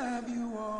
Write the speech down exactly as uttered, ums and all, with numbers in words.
love you all.